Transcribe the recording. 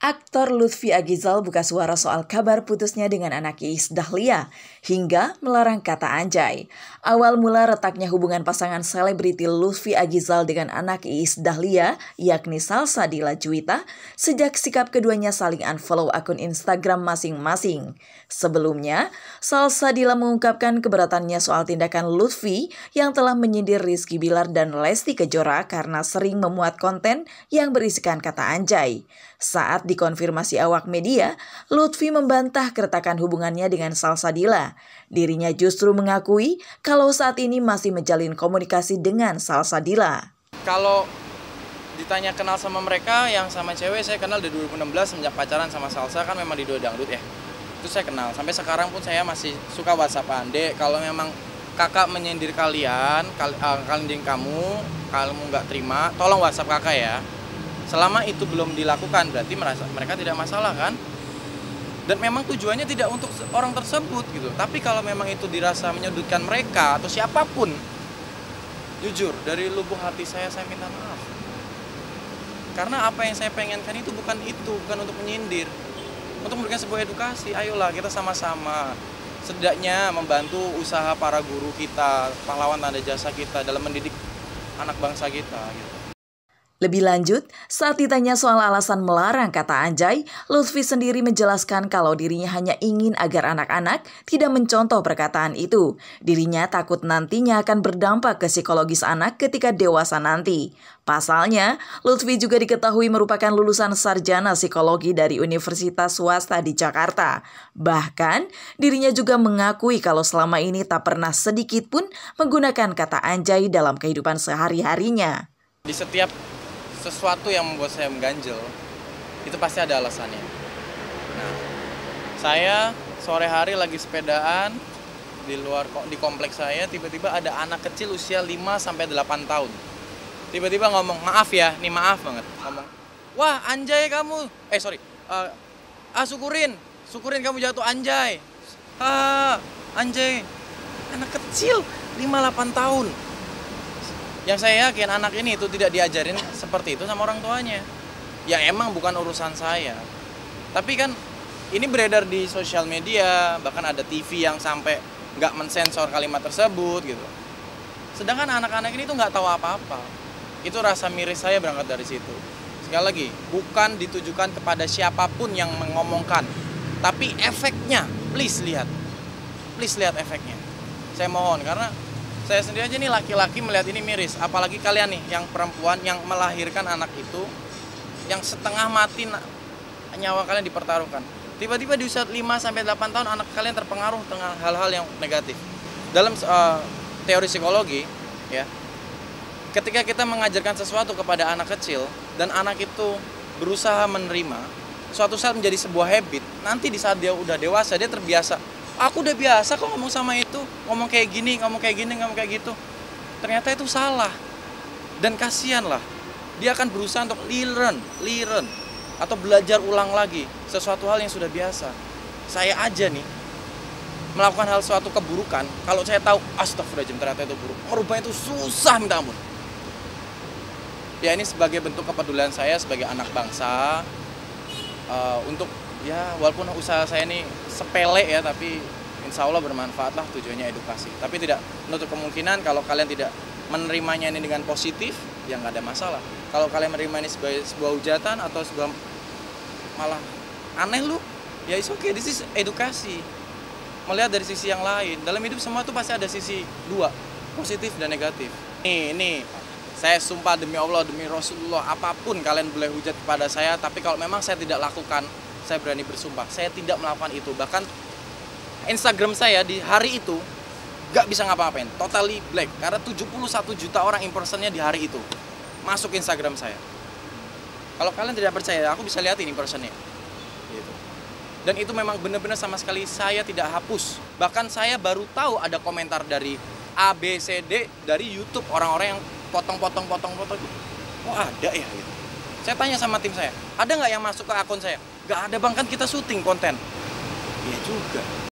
Aktor Lutfi Agizal buka suara soal kabar putusnya dengan anak Iis Dahlia, hingga melarang kata Anjay. Awal mula retaknya hubungan pasangan selebriti Lutfi Agizal dengan anak Iis Dahlia, yakni Salshadilla Juwita, sejak sikap keduanya saling unfollow akun Instagram masing-masing. Sebelumnya, Salshadilla mengungkapkan keberatannya soal tindakan Lutfi yang telah menyindir Rizky Bilar dan Lesti Kejora karena sering memuat konten yang berisikan kata Anjay. Saat dikonfirmasi awak media, Lutfi membantah keretakan hubungannya dengan Salshadilla. Dirinya justru mengakui kalau saat ini masih menjalin komunikasi dengan Salshadilla. Kalau ditanya kenal sama mereka, yang sama cewek saya kenal dari 2016 semenjak pacaran sama Salsa, kan memang di dunia dangdut ya. Terus saya kenal, sampai sekarang pun saya masih suka WhatsApp-an. Dek, kalau memang kakak menyindir kalian, kamu nggak terima, tolong WhatsApp kakak ya. Selama itu belum dilakukan, berarti mereka tidak masalah kan? Dan memang tujuannya tidak untuk orang tersebut gitu. Tapi kalau memang itu dirasa menyudutkan mereka atau siapapun, jujur dari lubuk hati saya minta maaf. Karena apa yang saya pengenkan itu, bukan untuk menyindir. Untuk memberikan sebuah edukasi, ayolah kita sama-sama setidaknya membantu usaha para guru kita, pahlawan tanda jasa kita dalam mendidik anak bangsa kita gitu. Lebih lanjut, saat ditanya soal alasan melarang kata Anjay, Lutfi sendiri menjelaskan kalau dirinya hanya ingin agar anak-anak tidak mencontoh perkataan itu. Dirinya takut nantinya akan berdampak ke psikologis anak ketika dewasa nanti. Pasalnya, Lutfi juga diketahui merupakan lulusan sarjana psikologi dari Universitas Swasta di Jakarta. Bahkan, dirinya juga mengakui kalau selama ini tak pernah sedikit pun menggunakan kata Anjay dalam kehidupan sehari-harinya. Di setiap sesuatu yang membuat saya mengganjel, itu pasti ada alasannya. Nah, saya sore hari lagi sepedaan di kompleks saya, tiba-tiba ada anak kecil usia 5–8 tahun. Tiba-tiba ngomong, maaf ya, nih maaf banget. Ngomong, wah anjay kamu, syukurin kamu jatuh anjay. Anjay, anak kecil 5–8 tahun. Yang saya yakin anak ini itu tidak diajarin seperti itu sama orang tuanya. Ya emang bukan urusan saya. Tapi kan ini beredar di sosial media, bahkan ada TV yang sampai nggak mensensor kalimat tersebut gitu. Sedangkan anak-anak ini tuh nggak tahu apa-apa. Itu rasa miris saya berangkat dari situ. Sekali lagi, bukan ditujukan kepada siapapun yang mengomongkan. Tapi efeknya, please lihat efeknya. Saya mohon, karena saya sendiri aja nih laki-laki melihat ini miris, apalagi kalian nih yang perempuan yang melahirkan anak itu, yang setengah mati nyawa kalian dipertaruhkan. Tiba-tiba di usia 5–8 tahun anak kalian terpengaruh dengan hal-hal yang negatif. Dalam teori psikologi ya, ketika kita mengajarkan sesuatu kepada anak kecil dan anak itu berusaha menerima, suatu saat menjadi sebuah habit. Nanti di saat dia udah dewasa dia terbiasa. Aku udah biasa kok ngomong sama itu, ngomong kayak gini, ngomong kayak gitu. Ternyata itu salah. Dan kasihan lah, dia akan berusaha untuk learn, atau belajar ulang lagi sesuatu hal yang sudah biasa. Saya aja nih, melakukan hal suatu keburukan, kalau saya tahu, astagfirullahaladzim ternyata itu buruk. Merubahnya itu susah minta ampun. Ya ini sebagai bentuk kepedulian saya sebagai anak bangsa, untuk ya walaupun usaha saya ini sepele ya, tapi insya Allah bermanfaat lah, tujuannya edukasi. Tapi tidak menutup kemungkinan kalau kalian tidak menerimanya ini dengan positif, ya nggak ada masalah. Kalau kalian menerima ini sebagai sebuah hujatan atau sebuah malah aneh lu, ya it's okay, this is edukasi. Melihat dari sisi yang lain, dalam hidup semua tuh pasti ada sisi dua, positif dan negatif. Nih, saya sumpah demi Allah, demi Rasulullah, apapun kalian boleh hujat kepada saya, tapi kalau memang saya tidak lakukan, saya berani bersumpah, saya tidak melakukan itu. Bahkan Instagram saya di hari itu gak bisa ngapa-ngapain, totally black. Karena 71 juta orang impersonnya di hari itu masuk Instagram saya. Kalau kalian tidak percaya, aku bisa lihatin impersonnya gitu. Dan itu memang benar-benar sama sekali saya tidak hapus. Bahkan saya baru tahu ada komentar dari ABCD dari YouTube, orang-orang yang potong. Oh ada ya gitu. Saya tanya sama tim saya, ada nggak yang masuk ke akun saya? Gak ada bang, kan kita syuting konten. Iya juga.